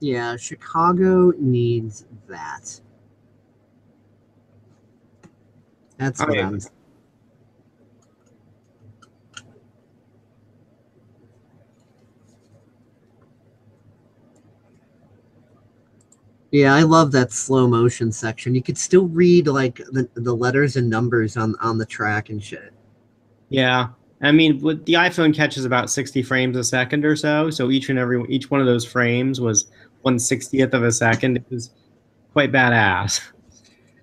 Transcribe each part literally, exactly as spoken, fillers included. Yeah, Chicago needs that. That's what I'm saying. Yeah, I love that slow motion section. You could still read like the, the letters and numbers on, on the track and shit. Yeah. I mean, with the iPhone catches about sixty frames a second or so. So each and every each one of those frames was one sixtieth of a second. It was quite badass.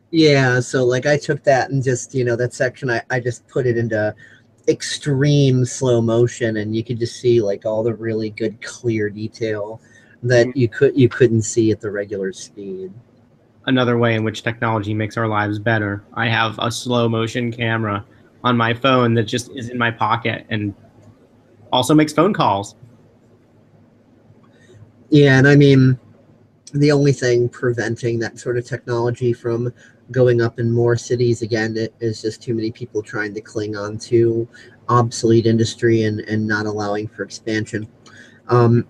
Yeah, so like I took that and just, you know, that section I, I just put it into extreme slow motion, and you could just see like all the really good clear detail that you could you couldn't see at the regular speed. Another way in which technology makes our lives better. I have a slow motion camera on my phone that just is in my pocket and also makes phone calls. Yeah, and I mean, the only thing preventing that sort of technology from going up in more cities again is just too many people trying to cling on to obsolete industry and, and not allowing for expansion. Um,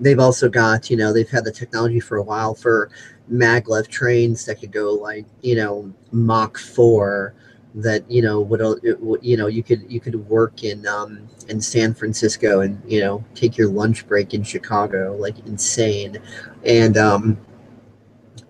They've also got, you know, they've had the technology for a while for maglev trains that could go like, you know, Mach four that, you know, would, you know, you could, you could work in, um, in San Francisco and, you know, take your lunch break in Chicago, like insane. And, um,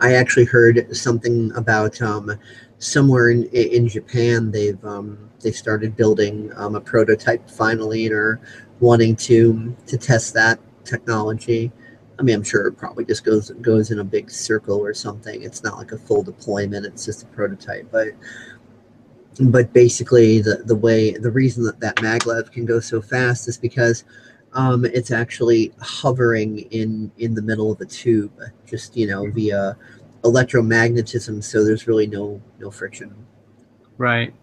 I actually heard something about, um, somewhere in, in Japan, they've, um, they started building, um, a prototype finally, or wanting to, to test that technology. I mean, I'm sure it probably just goes goes in a big circle or something. It's not like a full deployment, it's just a prototype. But but basically the the way the reason that that maglev can go so fast is because um it's actually hovering in in the middle of a tube, just, you know, mm-hmm. via electromagnetism, so there's really no no friction. Right.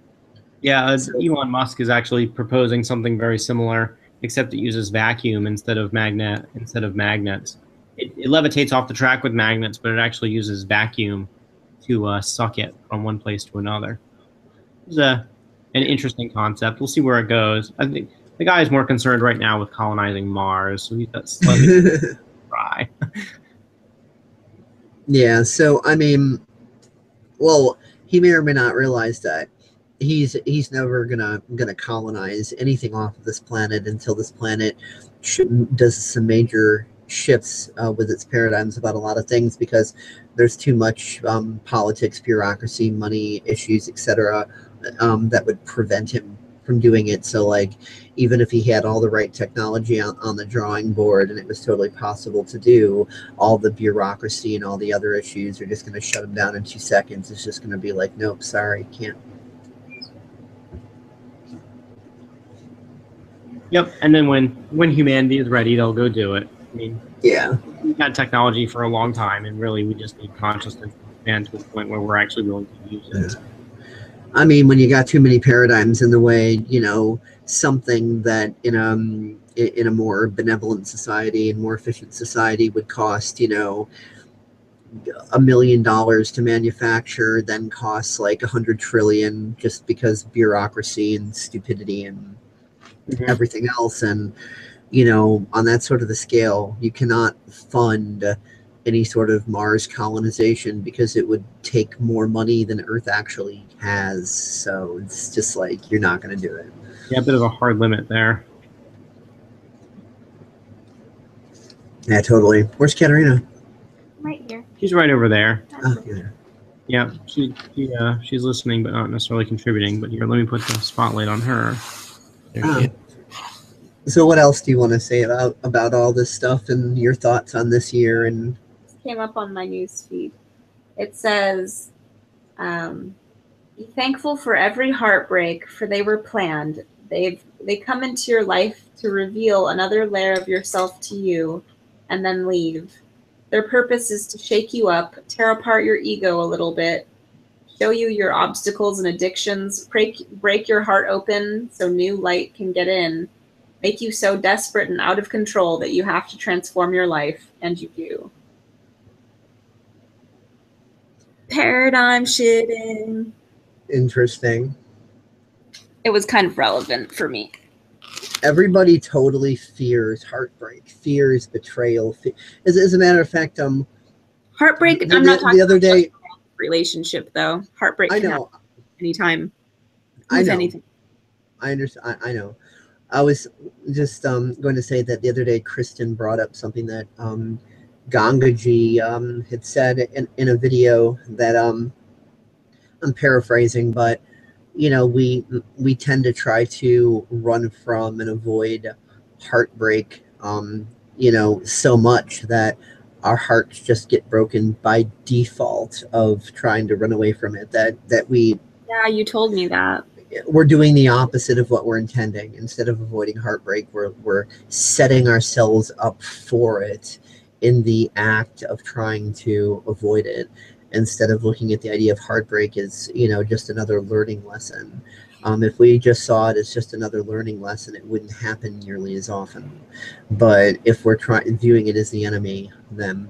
Yeah, so, Elon Musk is actually proposing something very similar, except it uses vacuum instead of magnet instead of magnets. It, it levitates off the track with magnets, but it actually uses vacuum to uh, suck it from one place to another. It's a an interesting concept. We'll see where it goes. I think the guy is more concerned right now with colonizing Mars, so he's got slightly dry. Yeah. So I mean, well, he may or may not realize that he's he's never gonna gonna colonize anything off of this planet until this planet sh does some major shifts uh, with its paradigms about a lot of things, because there's too much um, politics, bureaucracy, money issues, et cetera, um, that would prevent him from doing it. So, like, even if he had all the right technology on, on the drawing board and it was totally possible to do, all the bureaucracy and all the other issues are just gonna shut him down in two seconds. It's just gonna be like, nope, sorry, can't. Yep, and then when, when humanity is ready, they'll go do it. I mean, yeah, we've had technology for a long time, and really we just need consciousness to expand to the point where we're actually willing to use it. Yeah. I mean, when you got too many paradigms in the way, you know, something that in a, in a more benevolent society and more efficient society would cost, you know, a million dollars to manufacture, then costs like a hundred trillion just because bureaucracy and stupidity and everything else. And, you know, on that sort of the scale, you cannot fund any sort of Mars colonization because it would take more money than Earth actually has. So it's just like, you're not going to do it. Yeah, a bit of a hard limit there. Yeah, totally. Where's Katerina? Right here. She's right over there. Oh, yeah. Yeah, she, she, uh, she's listening but not necessarily contributing. But here, let me put the spotlight on her. Um, so what else do you want to say about about all this stuff and your thoughts on this year? And it came up on my news feed. It says, um, "Be thankful for every heartbreak, for they were planned. They've they come into your life to reveal another layer of yourself to you, and then leave. Their purpose is to shake you up, tear apart your ego a little bit, show you your obstacles and addictions, break, break your heart open so new light can get in, make you so desperate and out of control that you have to transform your life, and you do." Paradigm shitting. Interesting. it was kind of relevant for me. Everybody totally fears heartbreak, fears betrayal. Fe as, as a matter of fact, um, heartbreak. The, I'm not talking the other about day relationship though. Heartbreak. I know. Anytime. I know. Anything. I understand. I, I know. I was just um, going to say that the other day, Kristen brought up something that um, Gangaji um, had said in, in a video that um, I'm paraphrasing, but you know, we we tend to try to run from and avoid heartbreak, um, you know, so much that our hearts just get broken by default of trying to run away from it. That that we. Yeah, you told me that. We're doing the opposite of what we're intending. Instead of avoiding heartbreak, we're, we're setting ourselves up for it in the act of trying to avoid it, instead of looking at the idea of heartbreak as, you know, just another learning lesson. Um, if we just saw it as just another learning lesson, it wouldn't happen nearly as often. But if we're trying viewing it as the enemy, then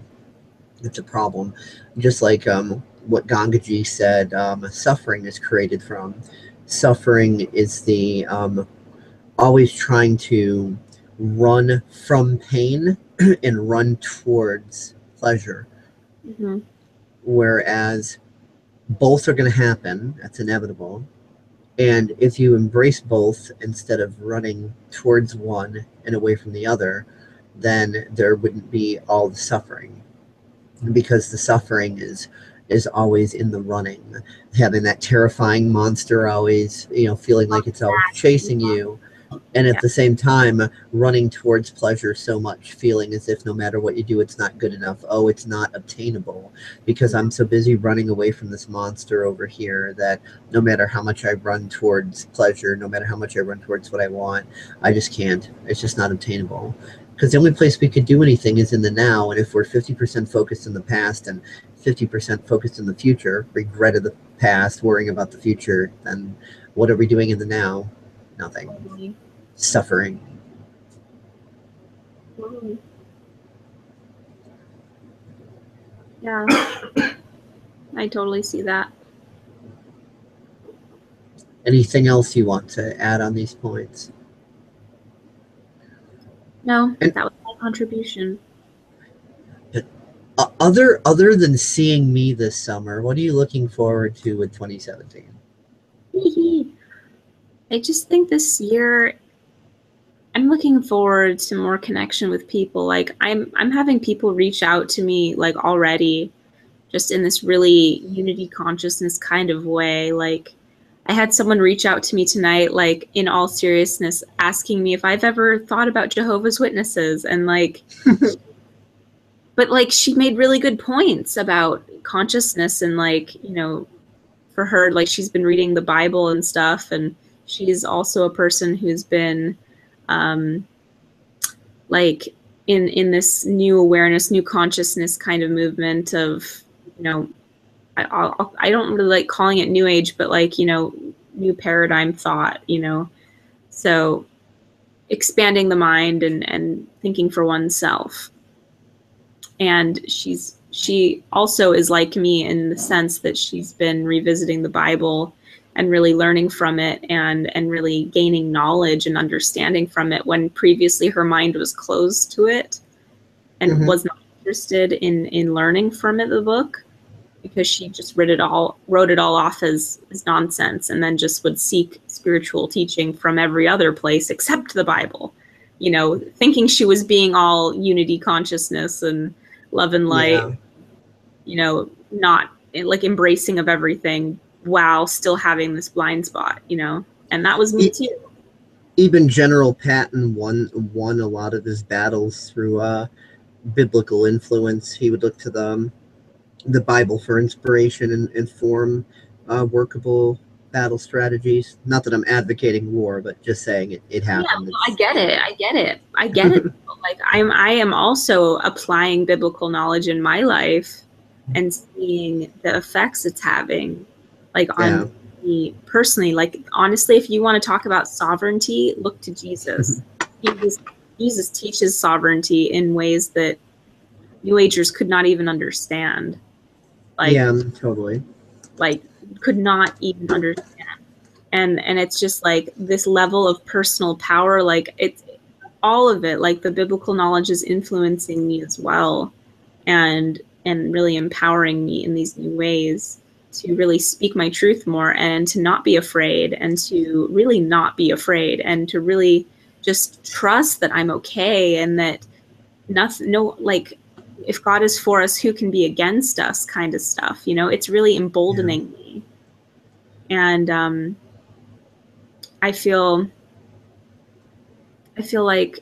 it's a problem. Just like um, what Gangaji said, um, suffering is created from. Suffering is the um, always trying to run from pain and run towards pleasure. Mm-hmm. Whereas both are going to happen. That's inevitable. And if you embrace both instead of running towards one and away from the other, then there wouldn't be all the suffering, because the suffering is is always in the running, having that terrifying monster always, you know, feeling like it's always chasing you, and at yeah. the same time running towards pleasure so much, feeling as if no matter what you do, it's not good enough. Oh, it's not obtainable because I'm so busy running away from this monster over here that no matter how much I run towards pleasure, no matter how much I run towards what I want, I just can't. It's just not obtainable. Because the only place we could do anything is in the now, and if we're fifty percent focused in the past and fifty percent focused in the future, regret of the past, worrying about the future, then what are we doing in the now? Nothing. Mm-hmm. Suffering. Mm-hmm. Yeah. I totally see that. Anything else you want to add on these points? No, and that was my contribution. Other other than seeing me this summer, what are you looking forward to with twenty seventeen? I just think this year, I'm looking forward to more connection with people. Like I'm I'm having people reach out to me like already, just in this really unity consciousness kind of way. Like I had someone reach out to me tonight, like in all seriousness, asking me if I've ever thought about Jehovah's Witnesses. And like, but like she made really good points about consciousness and like, you know, for her, like she's been reading the Bible and stuff. And she's also a person who's been um, like in, in this new awareness, new consciousness kind of movement of, you know, I'll, I don't really like calling it new age, but like, you know, new paradigm thought, you know, so expanding the mind and, and thinking for oneself. And she's, she also is like me in the sense that she's been revisiting the Bible and really learning from it and, and really gaining knowledge and understanding from it when previously her mind was closed to it and mm-hmm. was not interested in, in learning from it, the book. Because she just wrote it all, wrote it all off as, as nonsense, and then just would seek spiritual teaching from every other place except the Bible, you know, thinking she was being all unity consciousness and love and light, yeah. you know, not like embracing of everything while still having this blind spot, you know, and that was me too. Even General Patton won, won a lot of his battles through uh, biblical influence. He would look to them. The Bible for inspiration and, and form uh, workable battle strategies. Not that I'm advocating war, but just saying it, it happened. Yeah, well, I get it. I get it. I get it. Like I'm, I am also applying biblical knowledge in my life and seeing the effects it's having, like on yeah. me personally. Like honestly, if you want to talk about sovereignty, look to Jesus. Jesus, Jesus teaches sovereignty in ways that New Agers could not even understand. Like, yeah, totally. Like, could not even understand. And and it's just like this level of personal power, like it's all of it, like the biblical knowledge is influencing me as well, and and really empowering me in these new ways to really speak my truth more, and to not be afraid, and to really not be afraid, and to really just trust that I'm okay, and that nothing, no, like if God is for us, who can be against us, kind of stuff, you know. It's really emboldening yeah. me. And um, I feel, I feel like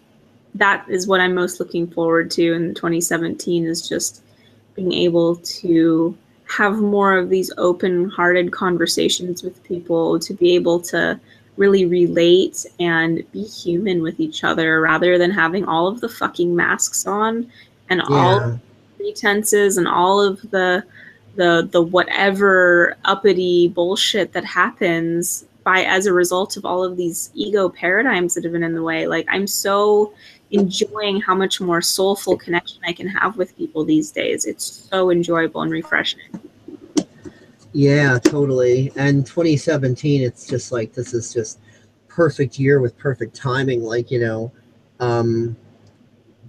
that is what I'm most looking forward to in twenty seventeen, is just being able to have more of these open-hearted conversations with people, to be able to really relate and be human with each other, rather than having all of the fucking masks on and yeah. all of the pretenses and all of the the the whatever uppity bullshit that happens by as a result of all of these ego paradigms that have been in the way. Like, I'm so enjoying how much more soulful connection I can have with people these days. It's so enjoyable and refreshing. Yeah, totally. And twenty seventeen, it's just like, this is just perfect year with perfect timing. Like, you know, um,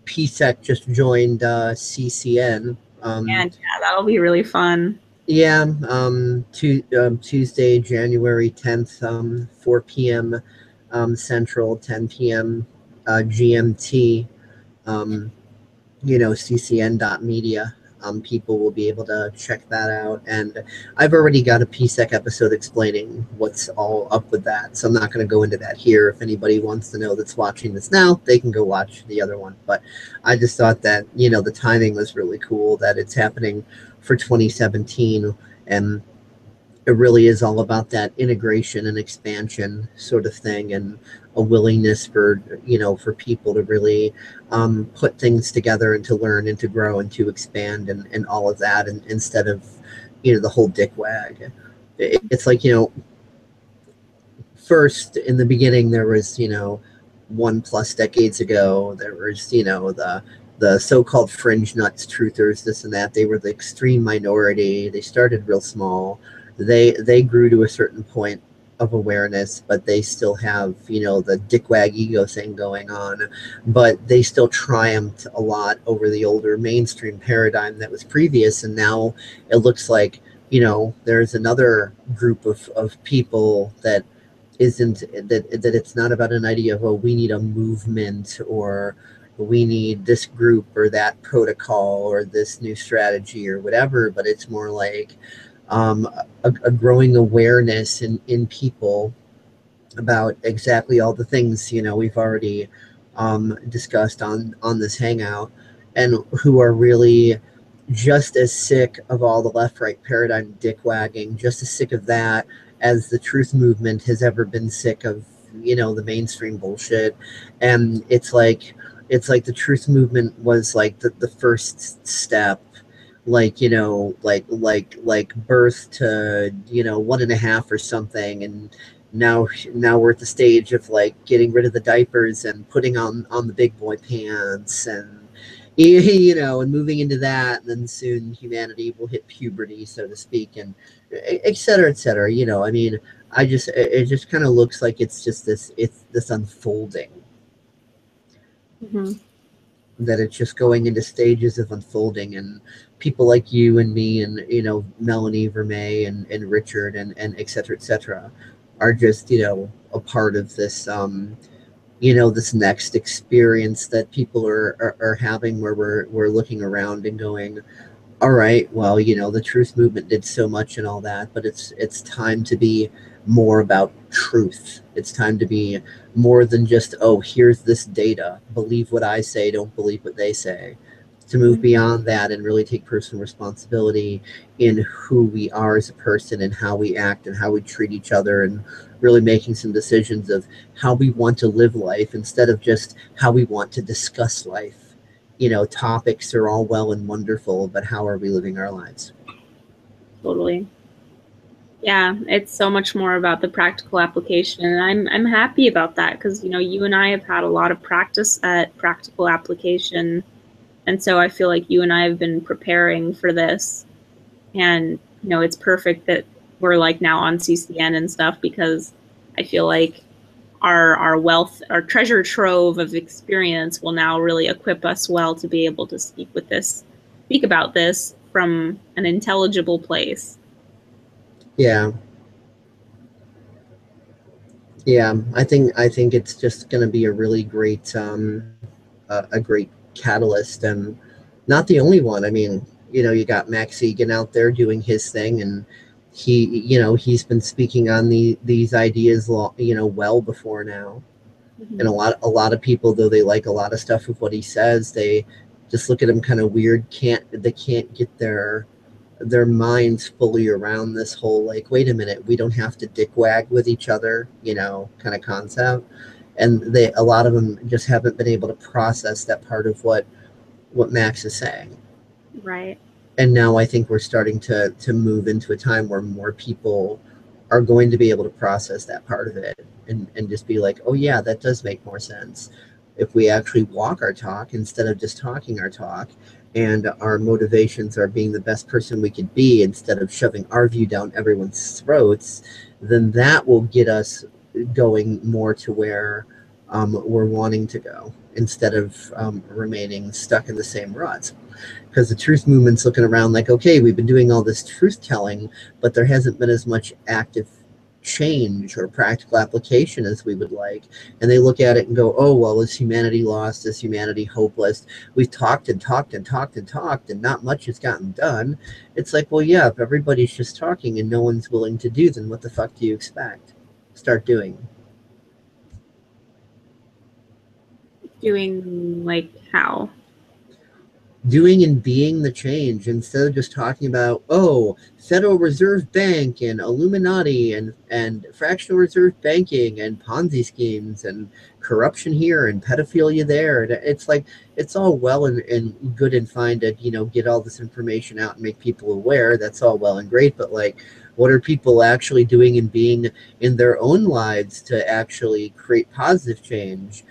P S E C just joined uh, C C N. Um, and yeah, that'll be really fun. Yeah, um, to, um, Tuesday, January tenth, um, four p m Um, Central, ten p m Uh, G M T. Um, you know, C C N dot media. Um, people will be able to check that out. And I've already got a P S E C episode explaining what's all up with that, so I'm not going to go into that here. If anybody wants to know that's watching this now, they can go watch the other one. But I just thought that, you know, the timing was really cool, that it's happening for twenty seventeen, and it really is all about that integration and expansion sort of thing, and a willingness for, you know, for people to really um, put things together, and to learn, and to grow, and to expand, and, and all of that, and instead of, you know, the whole dick wag. It, it's like, you know, first in the beginning there was, you know, one plus decades ago, there was, you know, the the so-called fringe nuts, truthers, this and that. They were the extreme minority. They started real small. They, they grew to a certain point of awareness, but they still have, you know, the dickwag ego thing going on, but they still triumphed a lot over the older mainstream paradigm that was previous. And now it looks like, you know, there's another group of, of people that isn't, that, that it's not about an idea of, oh, we need a movement, or we need this group or that protocol or this new strategy or whatever, but it's more like, Um, a, a growing awareness in, in people about exactly all the things, you know, we've already um, discussed on, on this hangout, and who are really just as sick of all the left-right paradigm dick-wagging, just as sick of that as the truth movement has ever been sick of, you know, the mainstream bullshit. And it's like, it's like the truth movement was like the, the first step, like, you know, like, like, like birth to, you know, one and a half or something. And now, now we're at the stage of like getting rid of the diapers and putting on, on the big boy pants, and, you know, and moving into that. And then soon humanity will hit puberty, so to speak, and et cetera, et cetera. You know, I mean, I just, it just kind of looks like it's just this, it's this unfolding. Mm-hmm. That it's just going into stages of unfolding, and people like you and me and, you know, Melanie Vermeer and, and Richard and, and et cetera, et cetera, are just, you know, a part of this, um, you know, this next experience that people are, are, are having, where we're, we're looking around and going, all right, well, you know, the truth movement did so much and all that, but it's, it's time to be more about truth. It's time to be more than just, oh, here's this data, believe what I say, don't believe what they say, to move beyond that and really take personal responsibility in who we are as a person, and how we act, and how we treat each other, and really making some decisions of how we want to live life, instead of just how we want to discuss life. You know, topics are all well and wonderful, but how are we living our lives? Totally. Yeah, it's so much more about the practical application, and I'm I'm happy about that, because, you know, you and I have had a lot of practice at practical application, and so I feel like you and I have been preparing for this, and, you know, it's perfect that we're like now on C C N and stuff, because I feel like our our wealth, our treasure trove of experience will now really equip us well to be able to speak with this, speak about this from an intelligible place. Yeah. Yeah, I think I think it's just going to be a really great, um, uh, a great catalyst, and not the only one. I mean, you know, you got Max Egan out there doing his thing, and he, you know, he's been speaking on the these ideas, you know, well before now. Mm-hmm. And a lot, a lot of people, though they like a lot of stuff of what he says, they just look at him kind of weird. Can't they can't get their their minds fully around this whole, like, wait a minute, we don't have to dick wag with each other, you know, kind of concept. And they, a lot of them just haven't been able to process that part of what, what Max is saying. Right. And now I think we're starting to, to move into a time where more people are going to be able to process that part of it and, and just be like, oh yeah, that does make more sense. If we actually walk our talk instead of just talking our talk, and our motivations are being the best person we could be instead of shoving our view down everyone's throats, then that will get us going more to where um, we're wanting to go instead of um, remaining stuck in the same ruts. Because the truth movement's looking around like, okay, we've been doing all this truth telling, but there hasn't been as much active change or practical application as we would like, and they look at it and go, oh well, is humanity lost, is humanity hopeless? We've talked and talked and talked and talked and not much has gotten done. It's like, well yeah, if everybody's just talking and no one's willing to do, then what the fuck do you expect? Start doing doing like how? Doing and being the change instead of just talking about, oh, Federal Reserve Bank and Illuminati and, and fractional reserve banking and Ponzi schemes and corruption here and pedophilia there. And it's like, it's all well and, and good and fine to, you know, get all this information out and make people aware. That's all well and great. But like, what are people actually doing and being in their own lives to actually create positive change?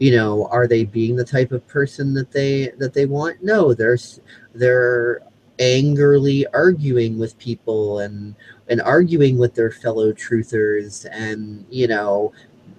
You know, are they being the type of person that they that they want? No, they're they're angrily arguing with people and and arguing with their fellow truthers, and you know,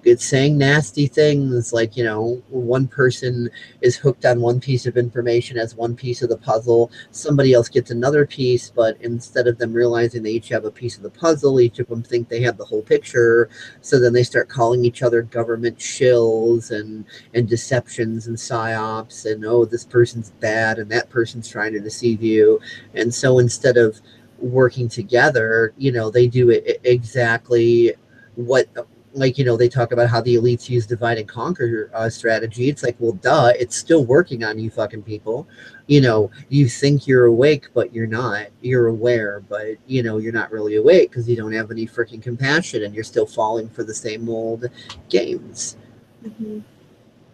it's saying nasty things like, you know, one person is hooked on one piece of information as one piece of the puzzle, somebody else gets another piece, but instead of them realizing they each have a piece of the puzzle, each of them think they have the whole picture, so then they start calling each other government shills and and deceptions and psyops, and oh, this person's bad and that person's trying to deceive you. And so instead of working together, you know, they do it exactly what, like, you know, they talk about how the elites use divide and conquer uh, strategy. It's like, well, duh, it's still working on you fucking people. You know, you think you're awake, but you're not. You're aware, but, you know, you're not really awake because you don't have any freaking compassion, and you're still falling for the same old games. Mm-hmm.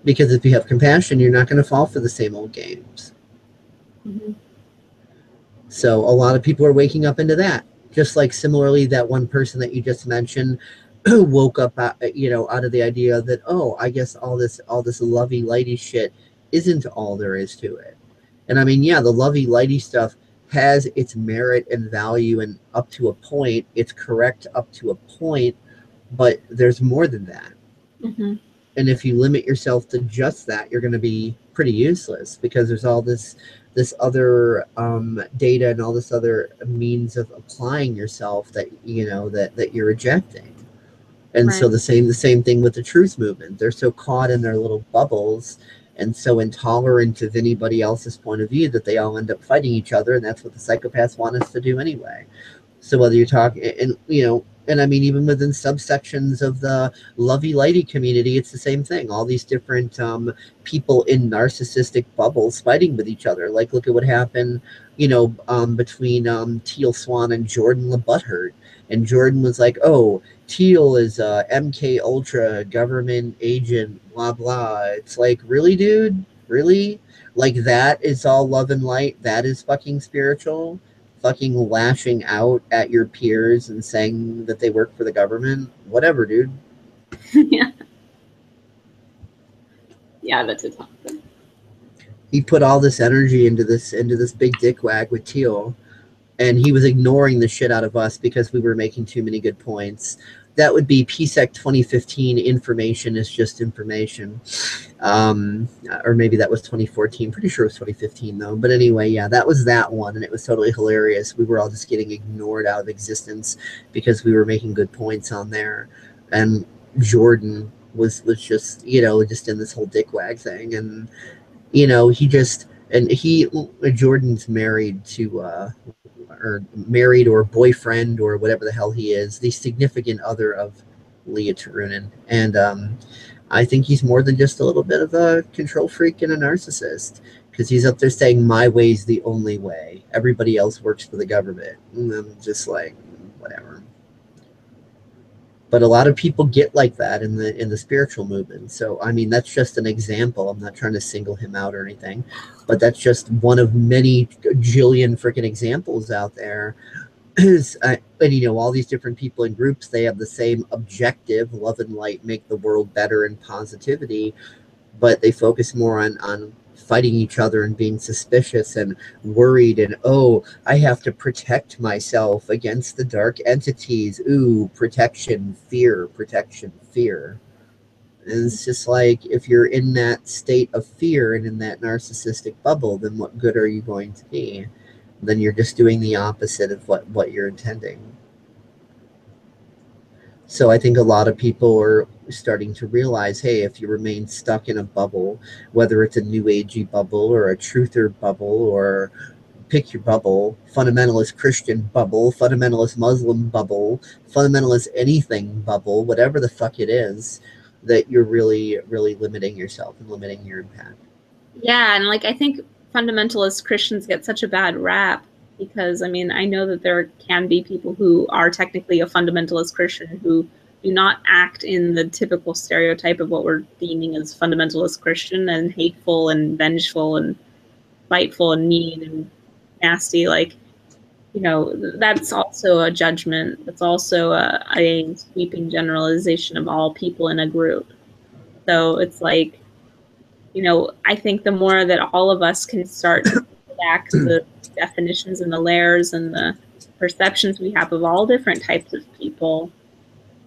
Because if you have compassion, you're not going to fall for the same old games. Mm-hmm. So a lot of people are waking up into that. Just like similarly, that one person that you just mentioned woke up, you know, out of the idea that, oh, I guess all this, all this lovey-lighty shit isn't all there is to it. And I mean, yeah, the lovey-lighty stuff has its merit and value, and up to a point, it's correct up to a point, but there's more than that. Mm-hmm. And if you limit yourself to just that, you're going to be pretty useless, because there's all this, this other um, data and all this other means of applying yourself that, you know, that, that you're rejecting. And right. So the same the same thing with the truth movement. They're so caught in their little bubbles and so intolerant of anybody else's point of view that they all end up fighting each other, and that's what the psychopaths want us to do anyway. So whether you talk, and you know, and I mean, even within subsections of the lovey-lighty community, it's the same thing. All these different um, people in narcissistic bubbles fighting with each other. Like, look at what happened, you know, um, between um, Teal Swan and Jordan LeButthurt. And Jordan was like, oh, Teal is a M K Ultra government agent, blah, blah. It's like, really, dude? Really? Like, that is all love and light? That is fucking spiritual? Fucking lashing out at your peers and saying that they work for the government? Whatever, dude. Yeah. Yeah, that's a tough thing. He put all this energy into this, into this big dick wag with Teal. And he was ignoring the shit out of us because we were making too many good points. that would be P S E C twenty fifteen. Information is just information. Um, or maybe that was twenty fourteen. Pretty sure it was twenty fifteen, though. But anyway, yeah, that was that one, and it was totally hilarious. We were all just getting ignored out of existence because we were making good points on there. And Jordan was, was just, you know, just in this whole dickwag thing. And, you know, he just... And he, Jordan's married to, uh, or married or boyfriend or whatever the hell he is, the significant other of Leah Turunen. And um, I think he's more than just a little bit of a control freak and a narcissist, because he's up there saying, my way's the only way. Everybody else works for the government. And I'm just like, whatever. But a lot of people get like that in the in the spiritual movement. So, I mean, that's just an example. I'm not trying to single him out or anything, but that's just one of many jillion freaking examples out there. And, you know, all these different people and groups, they have the same objective, love and light, make the world better and positivity, but they focus more on, on fighting each other and being suspicious and worried and, oh, I have to protect myself against the dark entities. Ooh, protection, fear, protection, fear. And it's just like, if you're in that state of fear and in that narcissistic bubble, then what good are you going to be? Then you're just doing the opposite of what, what you're intending. So I think a lot of people are starting to realize, hey, if you remain stuck in a bubble, whether it's a new agey bubble or a truther bubble or pick your bubble, fundamentalist Christian bubble, fundamentalist Muslim bubble, fundamentalist anything bubble, whatever the fuck it is, that you're really, really limiting yourself and limiting your impact. Yeah, and like I think fundamentalist Christians get such a bad rap. Because, I mean, I know that there can be people who are technically a fundamentalist Christian who do not act in the typical stereotype of what we're deeming as fundamentalist Christian, and hateful and vengeful and spiteful and mean and nasty. Like, you know, that's also a judgment. That's also a, a sweeping generalization of all people in a group. So it's like, you know, I think the more that all of us can start to back the definitions and the layers and the perceptions we have of all different types of people,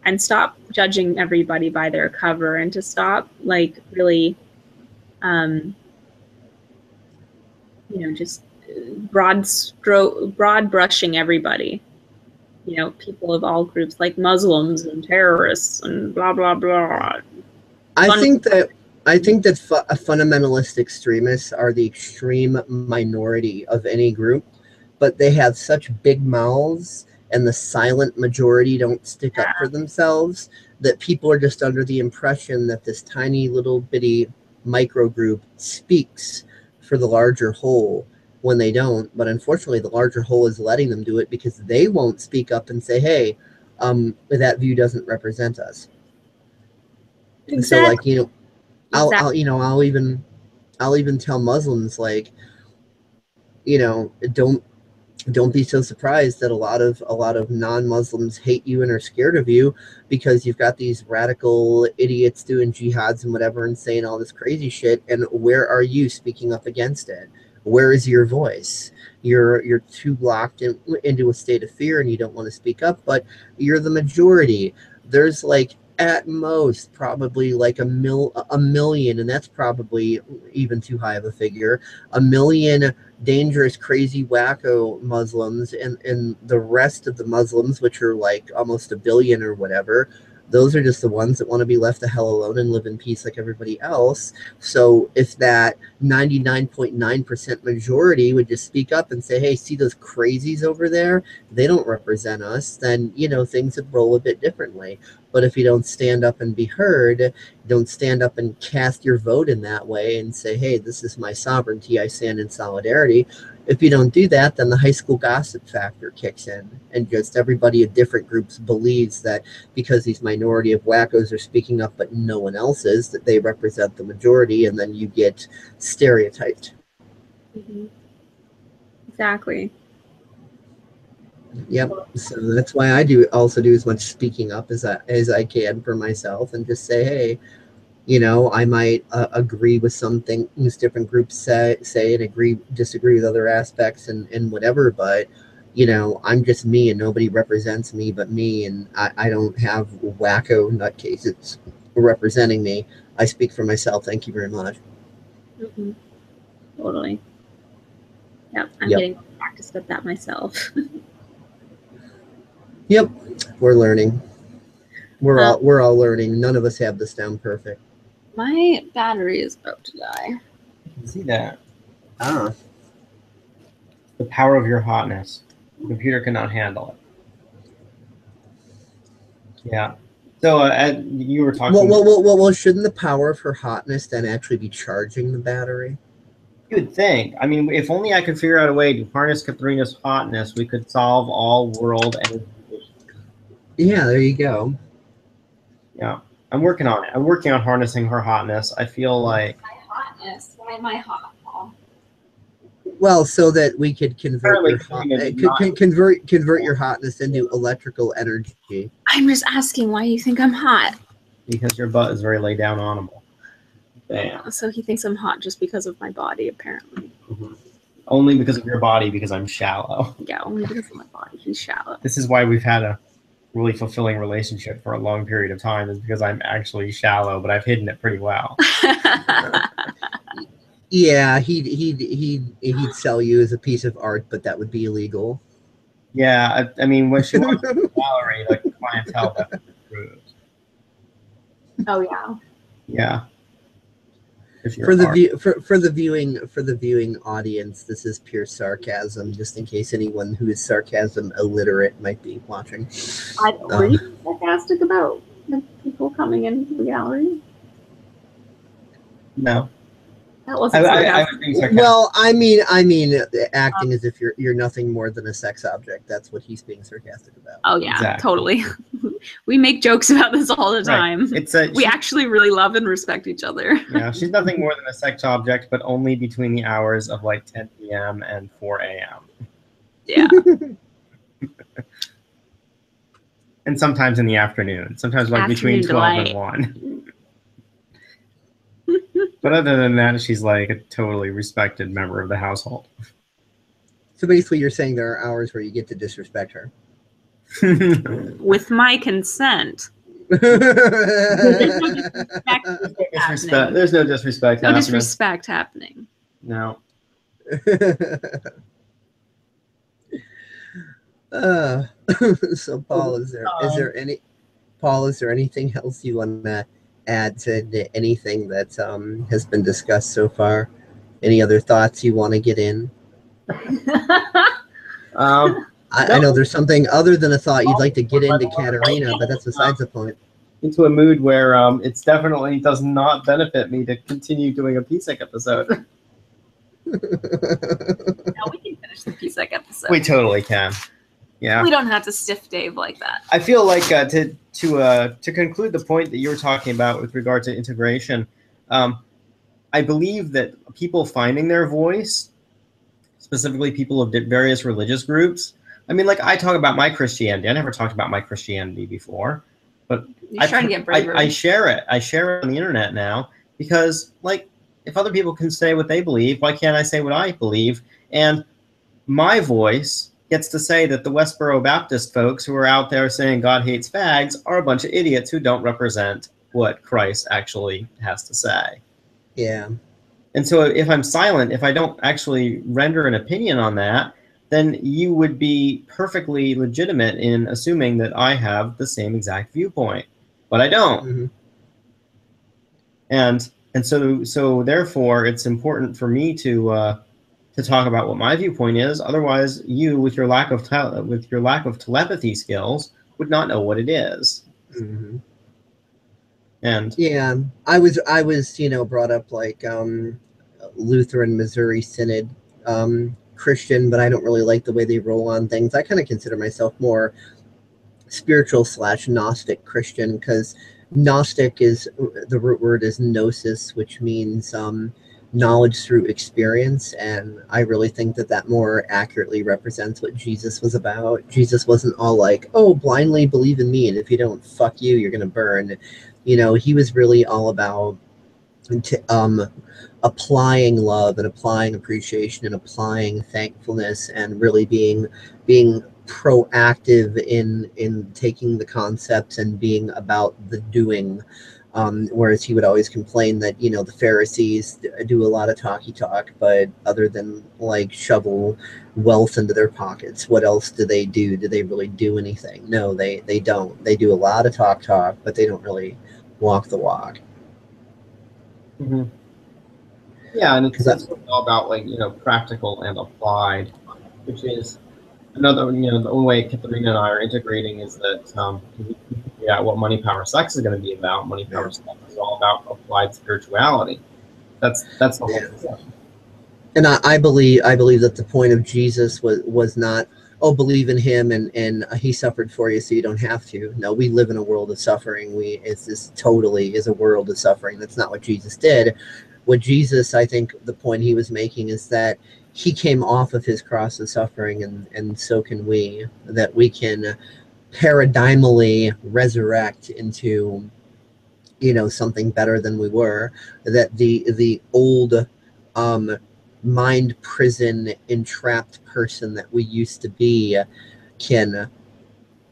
and stop judging everybody by their cover, and to stop like really um you know just broad stroke broad brushing everybody, you know, people of all groups, like Muslims and terrorists and blah blah blah. I Fun think that I think that fu fundamentalist extremists are the extreme minority of any group, but they have such big mouths and the silent majority don't stick up for themselves that people are just under the impression that this tiny little bitty micro group speaks for the larger whole when they don't. But unfortunately, the larger whole is letting them do it because they won't speak up and say, hey, um, that view doesn't represent us. Exactly. So like, you know, I'll, I'll, you know, I'll even, I'll even tell Muslims, like, you know, don't, don't be so surprised that a lot of, a lot of non-Muslims hate you and are scared of you because you've got these radical idiots doing jihads and whatever and saying all this crazy shit. And where are you speaking up against it? Where is your voice? You're, you're too locked in, into a state of fear and you don't want to speak up, but you're the majority. There's like, at most, probably like a mil, a million, and that's probably even too high of a figure, a million dangerous, crazy, wacko Muslims, and, and the rest of the Muslims, which are like almost a billion or whatever, those are just the ones that want to be left the hell alone and live in peace like everybody else. So if that ninety-nine point nine percent majority would just speak up and say, hey, see those crazies over there? They don't represent us. Then, you know, things would roll a bit differently. But if you don't stand up and be heard, don't stand up and cast your vote in that way and say, hey, this is my sovereignty. I stand in solidarity. If you don't do that, then the high school gossip factor kicks in, and just everybody of different groups believes that because these minority of wackos are speaking up but no one else is, that they represent the majority, and then you get stereotyped. Mm-hmm. Exactly. Yep. So that's why I do also do as much speaking up as I, as I can for myself, and just say, hey, you know, I might uh, agree with some things different groups say, say and agree, disagree with other aspects and, and whatever, but you know, I'm just me and nobody represents me but me, and I, I don't have wacko nutcases representing me. I speak for myself. Thank you very much. Mm-hmm. Totally. Yep, I'm yep. getting practiced at that myself. Yep, we're learning. We're um, all we're all learning. None of us have this down perfect. My battery is about to die. I can see that. Ah. The power of your hotness. The computer cannot handle it. Yeah. So uh, as you were talking. Well, well, well, well, well, shouldn't the power of her hotness then actually be charging the battery? You would think. I mean, if only I could figure out a way to harness Katerina's hotness, we could solve all world energy issues. Yeah, there you go. Yeah, I'm working on it. I'm working on harnessing her hotness. I feel like. My hotness? Why am I hot, Paul? Well, so that we could convert your hotness, con convert convert your hotness into electrical energy. I'm just asking why you think I'm hot. Because your butt is very laid down on them. Damn. So he thinks I'm hot just because of my body, apparently. Mm-hmm. Only because of your body, because I'm shallow. Yeah, only because of my body. He's shallow. This is why we've had a really fulfilling relationship for a long period of time, is because I'm actually shallow, but I've hidden it pretty well. Yeah, he'd, he'd, he'd, he'd sell you as a piece of art, but that would be illegal. Yeah, I, I mean, when she wants a salary, like the clientele, that proves. Oh, yeah. Yeah. For the view, for, for the viewing for the viewing audience, this is pure sarcasm, just in case anyone who is sarcasm illiterate might be watching. I, were um, you sarcastic about the people coming into the gallery? No, that wasn't I, sarcastic. I, I was being sarcastic. Well, I mean, I mean, acting um, as if you're you're nothing more than a sex object. That's what he's being sarcastic about. Oh yeah, exactly. Totally. We make jokes about this all the time. Right. It's a, we she, actually really love and respect each other. Yeah, she's nothing more than a sex object, but only between the hours of like ten p m and four a m Yeah. And sometimes in the afternoon. Sometimes like afternoon between delight. twelve and one. But other than that, she's like a totally respected member of the household. So basically you're saying there are hours where you get to disrespect her. With my consent. There's no, there's no disrespect no happening. No disrespect happening. No. uh, so Paul, is there is there any Paul, is there anything else you want to add to anything that um, has been discussed so far? Any other thoughts you want to get in? um. I, no. I know there's something other than a thought you'd like to get into, Katerina, but that's besides the point. Into a mood where um, it definitely does not benefit me to continue doing a P S E C episode. No, we can finish the P S E C episode. We totally can. Yeah. We don't have to stiff Dave like that. I feel like uh, to to uh, to conclude the point that you were talking about with regard to integration, um, I believe that people finding their voice, specifically people of various religious groups. I mean, like, I talk about my Christianity. I never talked about my Christianity before, but I, to get I, I share it. I share it on the internet now because, like, if other people can say what they believe, why can't I say what I believe? And my voice gets to say that the Westboro Baptist folks who are out there saying God hates fags are a bunch of idiots who don't represent what Christ actually has to say. Yeah. And so if I'm silent, if I don't actually render an opinion on that, then you would be perfectly legitimate in assuming that I have the same exact viewpoint, but I don't. Mm-hmm. And and so so therefore, it's important for me to uh, to talk about what my viewpoint is. Otherwise, you, with your lack of tele with your lack of telepathy skills, would not know what it is. Mm-hmm. And yeah, I was I was you know brought up like um, Lutheran Missouri Synod. Um, Christian, but I don't really like the way they roll on things. I kind of consider myself more spiritual slash Gnostic Christian, because Gnostic is, the root word is gnosis, which means um, knowledge through experience, and I really think that that more accurately represents what Jesus was about. Jesus wasn't all like, oh, blindly believe in me, and if you don't, fuck you, you're gonna burn. You know, he was really all about um, applying love and applying appreciation and applying thankfulness, and really being being proactive in in taking the concepts and being about the doing. Um, whereas he would always complain that, you know, the Pharisees do a lot of talky talk, but other than like shovel wealth into their pockets, what else do they do? Do they really do anything? No, they, they don't. They do a lot of talk talk, but they don't really walk the walk. Mm-hmm. Yeah, and it's, it's all about, like, you know, practical and applied, which is another, you know, the only way Katerina and I are integrating is that um, yeah, what Money, Power, Sex is going to be about. Money, Power, Sex is all about applied spirituality. That's that's the whole yeah. thing. And I, I believe I believe that the point of Jesus was was not, oh, believe in him and and he suffered for you so you don't have to. No, we live in a world of suffering. We it's this totally is a world of suffering. That's not what Jesus did. What Jesus, I think, the point he was making is that he came off of his cross of suffering, and, and so can we, that we can paradigmally resurrect into, you know, something better than we were, that the the old um, mind prison entrapped person that we used to be can,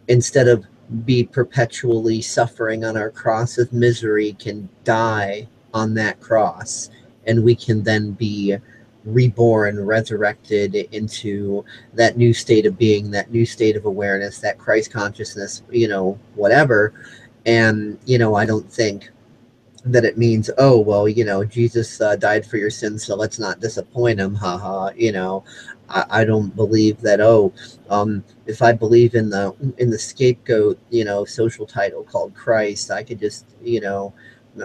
instead of be perpetually suffering on our cross of misery, can die on that cross, and we can then be reborn, resurrected into that new state of being, that new state of awareness, that Christ consciousness, you know, whatever. And, you know, I don't think that it means, oh, well, you know, Jesus uh, died for your sins, so let's not disappoint him, haha. You know, I, I don't believe that, oh, um, if I believe in the, in the scapegoat, you know, social title called Christ, I could just, you know,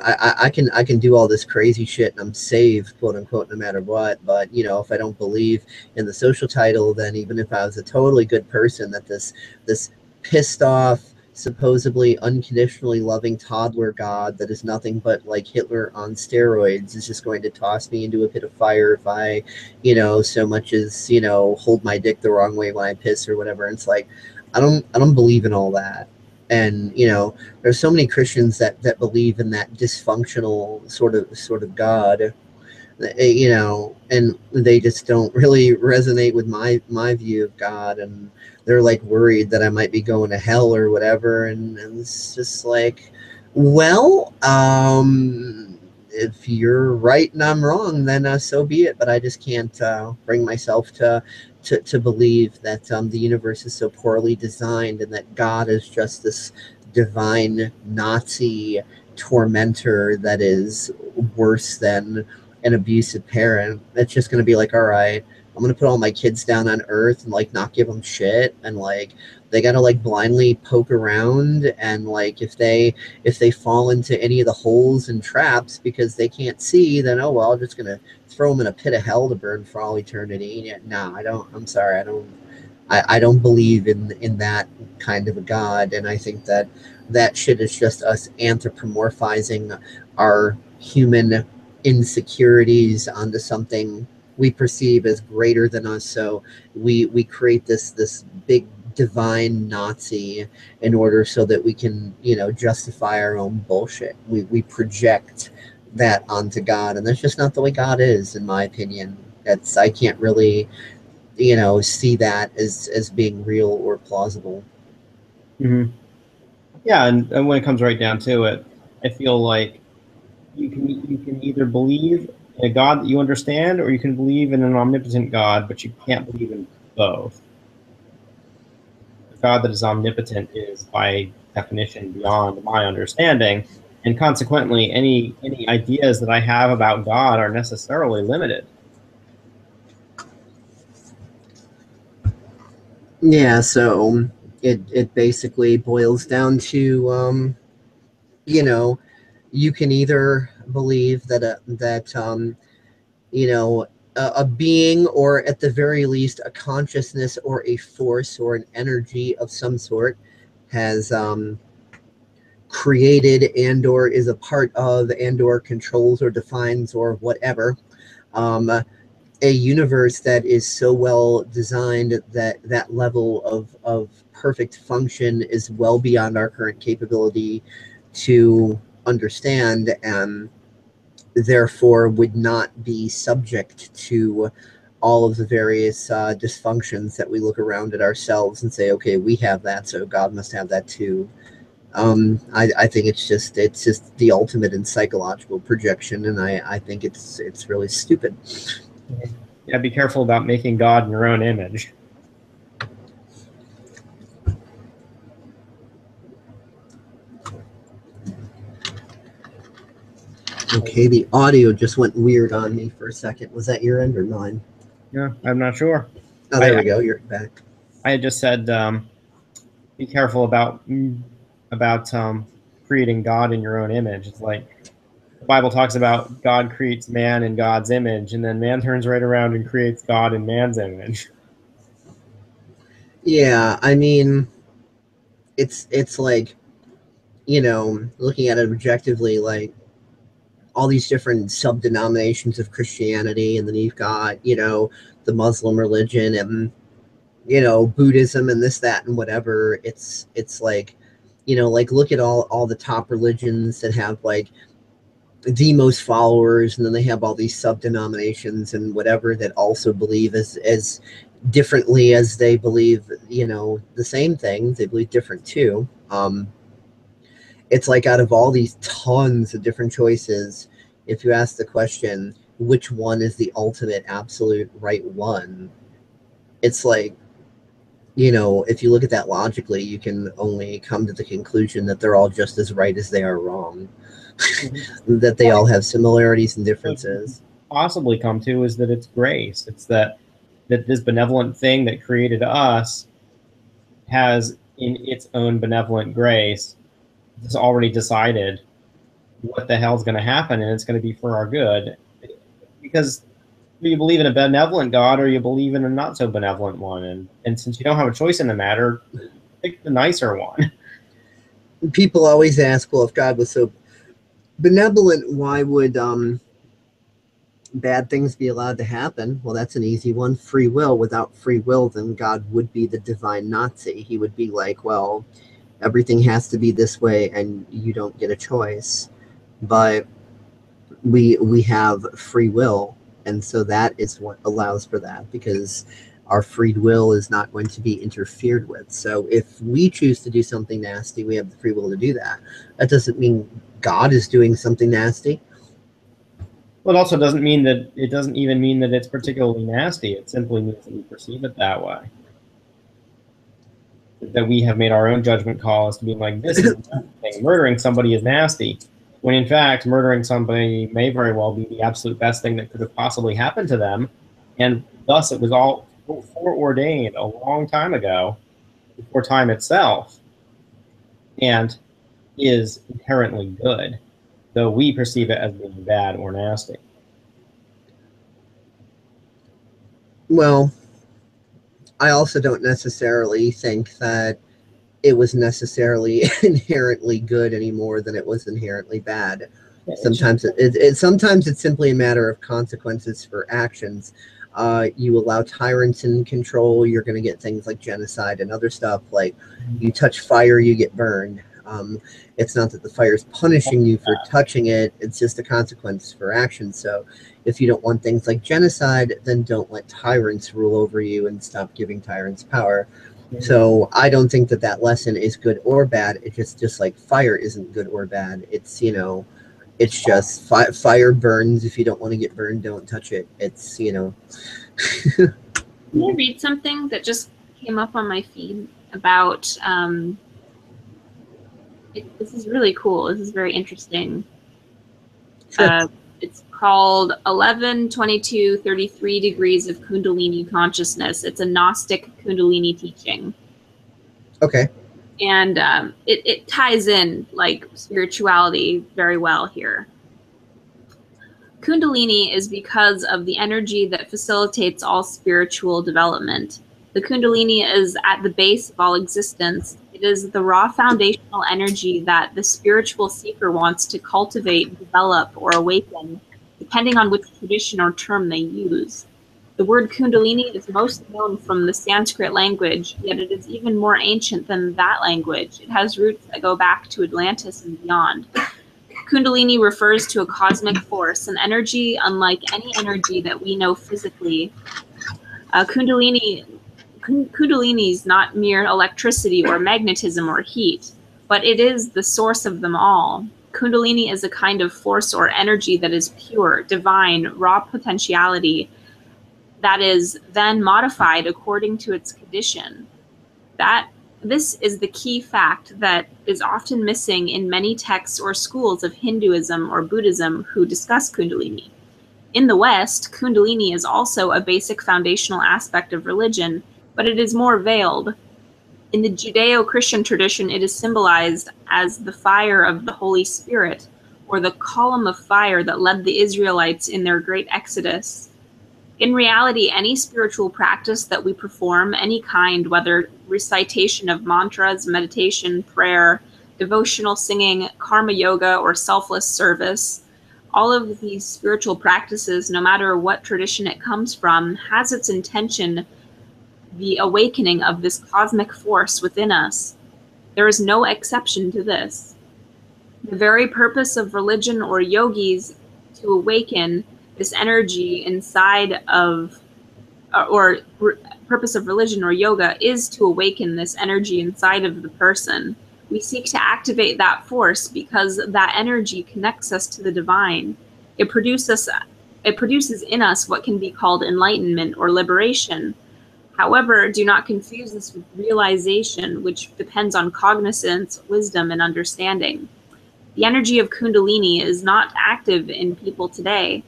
I, I can I can do all this crazy shit and I'm saved, quote unquote, no matter what. But, you know, if I don't believe in the social title, then even if I was a totally good person, that this this pissed off, supposedly unconditionally loving toddler God that is nothing but like Hitler on steroids is just going to toss me into a pit of fire if I, you know, so much as, you know, hold my dick the wrong way when I piss or whatever. And it's like, I don't I don't believe in all that. And, you know, there's so many Christians that, that believe in that dysfunctional sort of sort of God, you know, and they just don't really resonate with my, my view of God. And they're like worried that I might be going to hell or whatever. And, and it's just like, well, um, if you're right and I'm wrong, then uh, so be it. But I just can't uh, bring myself to... To, to believe that um, the universe is so poorly designed and that God is just this divine Nazi tormentor that is worse than an abusive parent. It's just going to be like, all right, I'm going to put all my kids down on earth and like not give them shit. And like, they got to like blindly poke around. And like, if they, if they fall into any of the holes and traps because they can't see, then, oh, well, I'm just going to throw them in a pit of hell to burn for all eternity. No, I don't, I'm sorry. I don't, I, I don't believe in, in that kind of a God. And I think that that shit is just us anthropomorphizing our human insecurities onto something we perceive as greater than us. So we, we create this, this big divine Nazi in order so that we can, you know, justify our own bullshit. We, we project that onto God, and that's just not the way God is, in my opinion. That's, I can't really, you know, see that as as being real or plausible. Mm-hmm. Yeah, and, and when it comes right down to it, I feel like you can you can either believe in a God that you understand, or you can believe in an omnipotent God, but you can't believe in both. The God that is omnipotent is, by definition, beyond my understanding. And consequently, any any ideas that I have about God are necessarily limited. Yeah, so it it basically boils down to, um, you know, you can either believe that a, that um, you know, a, a being, or at the very least a consciousness or a force or an energy of some sort has um, created and or is a part of and or controls or defines or whatever um, a universe that is so well designed that that level of, of perfect function is well beyond our current capability to understand. And therefore would not be subject to all of the various uh, dysfunctions that we look around at ourselves and say, okay, we have that, so God must have that too. Um, I, I think it's just it's just the ultimate in psychological projection, and I, I think it's it's really stupid. Yeah, be careful about making God in your own image. Okay, the audio just went weird on me for a second. Was that your end or mine? Yeah, I'm not sure. Oh, there I, we go. You're back. I just said, um, be careful about about um, creating God in your own image. It's like the Bible talks about God creates man in God's image, and then man turns right around and creates God in man's image. Yeah, I mean, it's it's like, you know, looking at it objectively, like, all these different sub-denominations of Christianity, and then you've got, you know, the Muslim religion and, you know, Buddhism and this, that, and whatever. It's, it's like, you know, like look at all, all the top religions that have like the most followers, and then they have all these sub-denominations and whatever that also believe as, as differently as they believe, you know, the same thing. They believe different too. Um, It's like out of all these tons of different choices, if you ask the question, which one is the ultimate absolute right one? It's like, you know, if you look at that logically, you can only come to the conclusion that they're all just as right as they are wrong, that they all have similarities and differences. Possibly come to is that it's grace. It's that, that this benevolent thing that created us has in its own benevolent grace has already decided what the hell is going to happen, and it's going to be for our good. Because you believe in a benevolent God or you believe in a not so benevolent one, and, and since you don't have a choice in the matter, pick the nicer one. People always ask, well, if God was so benevolent, why would um, bad things be allowed to happen? Well, that's an easy one. Free will. Without free will, then God would be the divine Nazi. He would be like, well, everything has to be this way and you don't get a choice. But we we have free will, and so that is what allows for that, because our free will is not going to be interfered with. So if we choose to do something nasty, we have the free will to do that. That doesn't mean God is doing something nasty. Well, it also doesn't mean that, it doesn't even mean that it's particularly nasty. It simply means that we perceive it that way, that we have made our own judgment call as to being like, this is thing. Murdering somebody is nasty, when in fact murdering somebody may very well be the absolute best thing that could have possibly happened to them, and thus it was all foreordained a long time ago, before time itself, and is inherently good, though we perceive it as being bad or nasty. Well, I also don't necessarily think that it was necessarily inherently good any more than it was inherently bad. Sometimes it, it, it sometimes it's simply a matter of consequences for actions. Uh, you allow tyrants in control, you're going to get things like genocide and other stuff. Like, you touch fire, you get burned. Um, it's not that the fire is punishing you for touching it, it's just a consequence for action. So if you don't want things like genocide, then don't let tyrants rule over you, and stop giving tyrants power. So I don't think that that lesson is good or bad. It's just, just like fire isn't good or bad. It's, you know, it's just fi fire burns. If you don't want to get burned, don't touch it. It's, you know. Can you read something that just came up on my feed about... Um, It, this is really cool. This is very interesting. Sure. Uh, it's called eleven twenty-two thirty-three Degrees of Kundalini Consciousness. It's a Gnostic Kundalini teaching. Okay. And um, it, it ties in like spirituality very well here. Kundalini is because of the energy that facilitates all spiritual development. The Kundalini is at the base of all existence. It is the raw foundational energy that the spiritual seeker wants to cultivate, develop, or awaken, depending on which tradition or term they use. The word Kundalini is most known from the Sanskrit language, yet it is even more ancient than that language. It has roots that go back to Atlantis and beyond. Kundalini refers to a cosmic force, an energy unlike any energy that we know physically. Uh, Kundalini, Kundalini is not mere electricity or magnetism or heat, but it is the source of them all. Kundalini is a kind of force or energy that is pure, divine, raw potentiality that is then modified according to its condition. That This is the key fact that is often missing in many texts or schools of Hinduism or Buddhism who discuss Kundalini. In the West, Kundalini is also a basic foundational aspect of religion, but it is more veiled. In the Judeo-Christian tradition, it is symbolized as the fire of the Holy Spirit, or the column of fire that led the Israelites in their great exodus. In reality, any spiritual practice that we perform, any kind, whether recitation of mantras, meditation, prayer, devotional singing, karma yoga, or selfless service, all of these spiritual practices, no matter what tradition it comes from, has its intention the awakening of this cosmic force within us. There is no exception to this. The very purpose of religion or yogis to awaken this energy inside of, or, or purpose of religion or yoga is to awaken this energy inside of the person. We seek to activate that force because that energy connects us to the divine. It produces, it produces in us what can be called enlightenment or liberation. However, do not confuse this with realization, which depends on cognizance, wisdom, and understanding. The energy of Kundalini is not active in people today.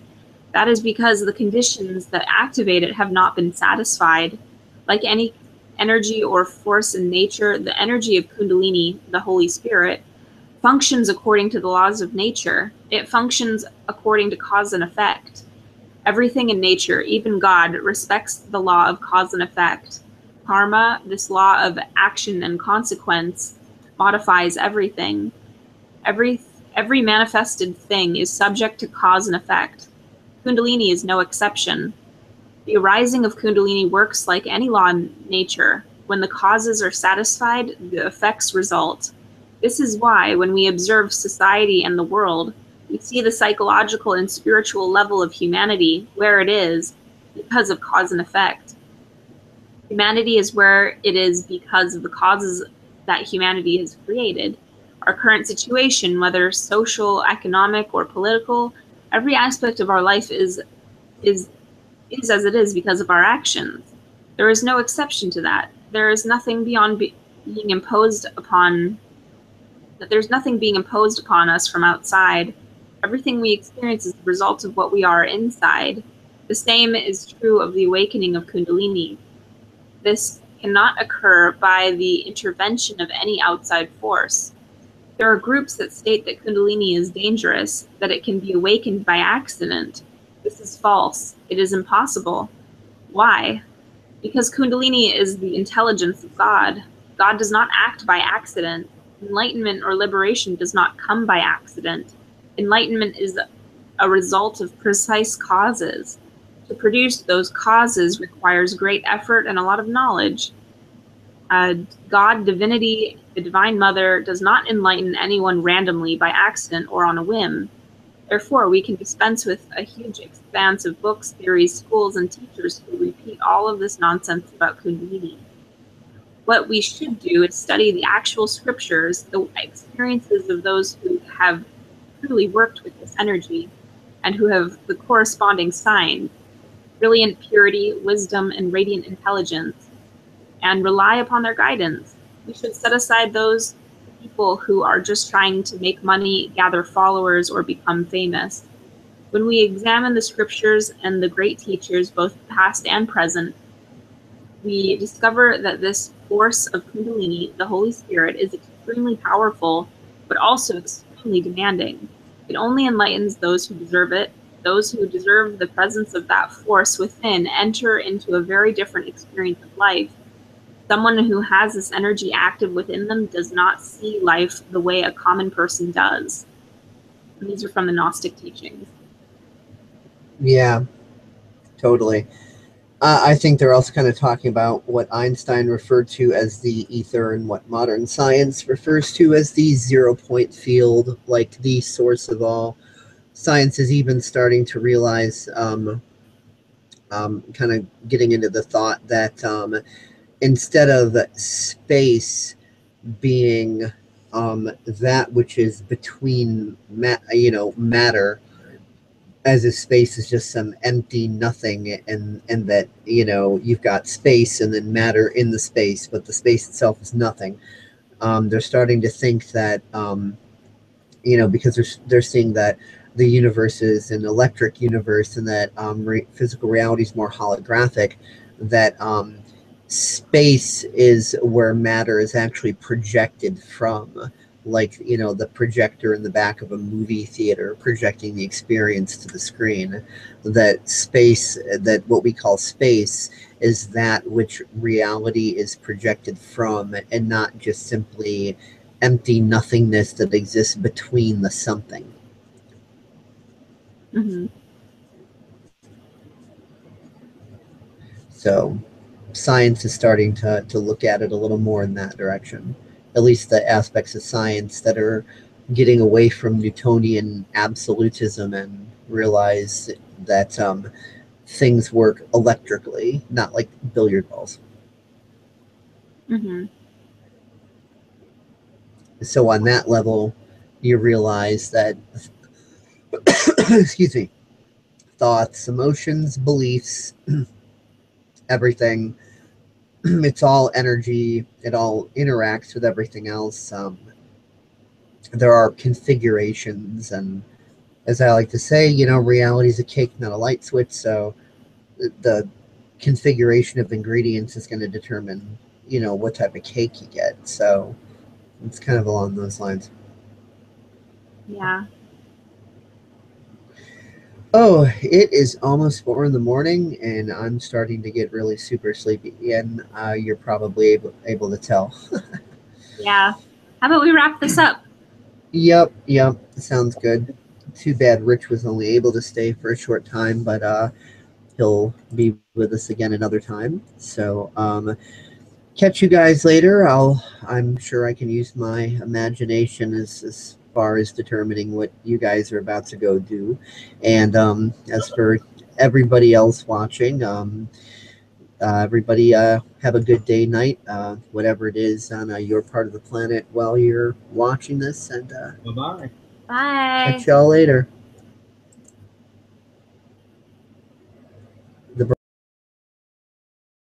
That is because the conditions that activate it have not been satisfied. Like any energy or force in nature, the energy of Kundalini, the Holy Spirit, functions according to the laws of nature. It functions according to cause and effect. Everything in nature, even God, respects the law of cause and effect. Karma, this law of action and consequence, modifies everything. Every, every manifested thing is subject to cause and effect. Kundalini is no exception. The arising of Kundalini works like any law in nature. When the causes are satisfied, the effects result. This is why, when we observe society and the world, we see the psychological and spiritual level of humanity where it is because of cause and effect. Humanity is where it is because of the causes that humanity has created. Our current situation, whether social, economic, or political, every aspect of our life is, is, is as it is because of our actions. There is no exception to that. There is nothing beyond be, being imposed upon, that there's nothing being imposed upon us from outside. Everything we experience is the result of what we are inside. The same is true of the awakening of Kundalini. This cannot occur by the intervention of any outside force. There are groups that state that Kundalini is dangerous, that it can be awakened by accident. This is false. It is impossible. Why? Because Kundalini is the intelligence of God. God does not act by accident. Enlightenment or liberation does not come by accident. Enlightenment is a result of precise causes. To produce those causes requires great effort and a lot of knowledge. Uh, God, divinity, the Divine Mother does not enlighten anyone randomly by accident or on a whim. Therefore, we can dispense with a huge expanse of books, theories, schools, and teachers who repeat all of this nonsense about Kundalini. What we should do is study the actual scriptures, the experiences of those who have truly worked with this energy and who have the corresponding sign, brilliant purity, wisdom, and radiant intelligence, and rely upon their guidance. We should set aside those people who are just trying to make money, gather followers, or become famous. When we examine the scriptures and the great teachers, both past and present, we discover that this force of Kundalini, the Holy Spirit, is extremely powerful, but also extremely demanding. It only enlightens those who deserve it. Those who deserve the presence of that force within enter into a very different experience of life. Someone who has this energy active within them does not see life the way a common person does. And these are from the Gnostic teachings. Yeah, totally. Uh, I think they're also kind of talking about what Einstein referred to as the ether and what modern science refers to as the zero-point field, like the source of all. Science is even starting to realize, um, um, kind of getting into the thought that um, instead of space being um, that which is between, ma you know, matter, as if space is just some empty nothing, and and that, you know, you've got space and then matter in the space, but the space itself is nothing. Um, they're starting to think that, um, you know, because they're, they're seeing that the universe is an electric universe and that um, re physical reality is more holographic, that um, space is where matter is actually projected from. Like, you know, the projector in the back of a movie theater projecting the experience to the screen, that space, that what we call space is that which reality is projected from, and not just simply empty nothingness that exists between the something. Mm-hmm. So science is starting to, to look at it a little more in that direction. At least the aspects of science that are getting away from Newtonian absolutism and realize that um, things work electrically, not like billiard balls. Mm-hmm. So on that level, you realize that, excuse me, thoughts, emotions, beliefs, everything, it's all energy. It all interacts with everything else. Um, there are configurations, and as I like to say, you know, reality is a cake, not a light switch. So the configuration of ingredients is going to determine, you know, what type of cake you get. So it's kind of along those lines. Yeah. Oh, it is almost four in the morning, and I'm starting to get really super sleepy, and uh, you're probably able, able to tell. Yeah. How about we wrap this up? Yep, yep. Sounds good. Too bad Rich was only able to stay for a short time, but uh, he'll be with us again another time. So um, catch you guys later. I'll, I'm sure I can use my imagination as... as far as determining what you guys are about to go do. And um, as for everybody else watching, um, uh, everybody uh, have a good day, night, uh, whatever it is on uh, your part of the planet while you're watching this. And uh, bye-bye. Bye. Catch y'all later.